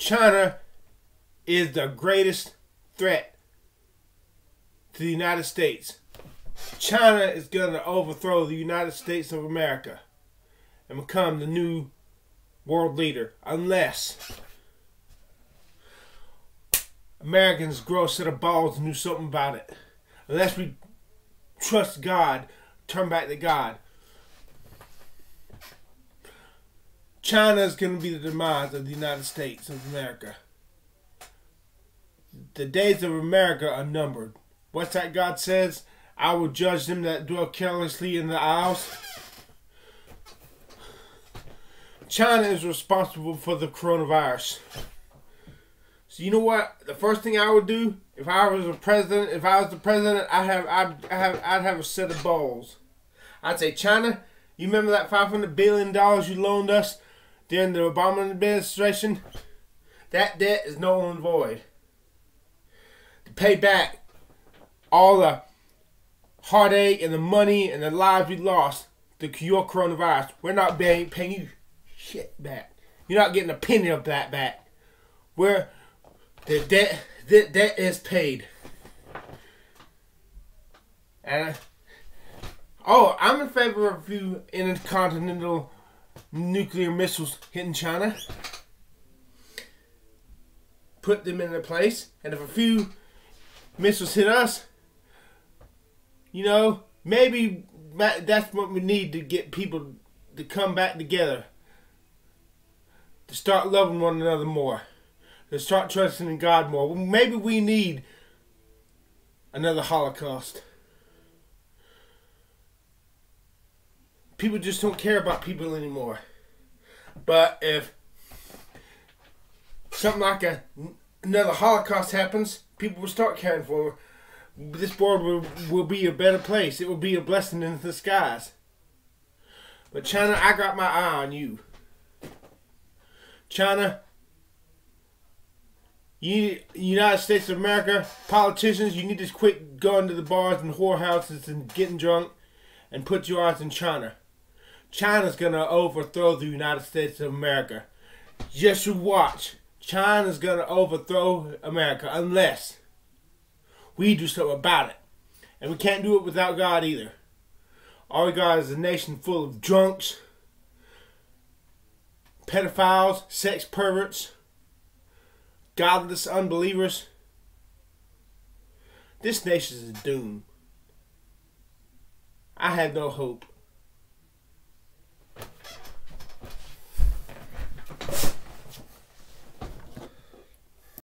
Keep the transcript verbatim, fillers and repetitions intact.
China is the greatest threat to the United States. China is going to overthrow the United States of America and become the new world leader unless Americans grow a set of balls and do something about it. Unless we trust God, turn back to God. China is going to be the demise of the United States of America. The days of America are numbered. What's that God says? I will judge them that dwell carelessly in the isles. China is responsible for the coronavirus. So you know what? The first thing I would do if I was a president, if I was the president, I have, I have, I'd have a set of balls. I'd say, China, you remember that five hundred billion dollars you loaned us during the Obama administration? That debt is null and void. To pay back all the heartache and the money and the lives we lost to your coronavirus, we're not paying you shit back. You're not getting a penny of that back. We're The debt, the debt is paid. And I, oh, I'm in favor of a few intercontinental nuclear missiles hitting China. Put them into place. And if a few missiles hit us, you know, maybe that's what we need to get people to come back together. To start loving one another more. To start trusting in God more. Well, maybe we need another Holocaust. People just don't care about people anymore. But if something like a, another Holocaust happens, people will start caring for them. This world will, will be a better place. It will be a blessing in disguise. But China, I got my eye on you. China, you, United States of America, politicians, you need to quit going to the bars and whorehouses and getting drunk and put your eyes in China. China's going to overthrow the United States of America. Just you watch. China's going to overthrow America unless we do something about it. And we can't do it without God either. All we got is a nation full of drunks, pedophiles, sex perverts, godless unbelievers. This nation is doomed. I have no hope.